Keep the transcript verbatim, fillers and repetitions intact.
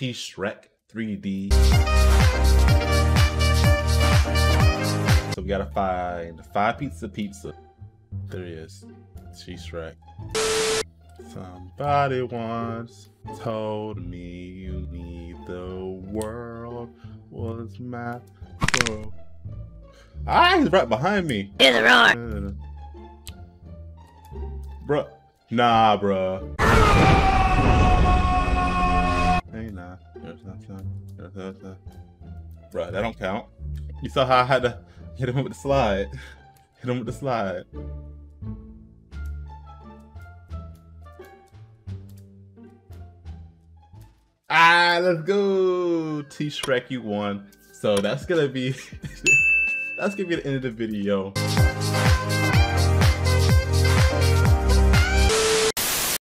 T-Shrek three D. So we gotta find five pieces of pizza. There it is, T-Shrek. Somebody once told me you need the world was my world. Ah, he's right behind me. He's a roar. Bruh. Nah, bruh. Hey, nah. Bruh, that don't count. You saw how I had to hit him with the slide. Hit him with the slide. Ah, let's go! T-Shrek, you won. So that's gonna be... That's gonna be the end of the video.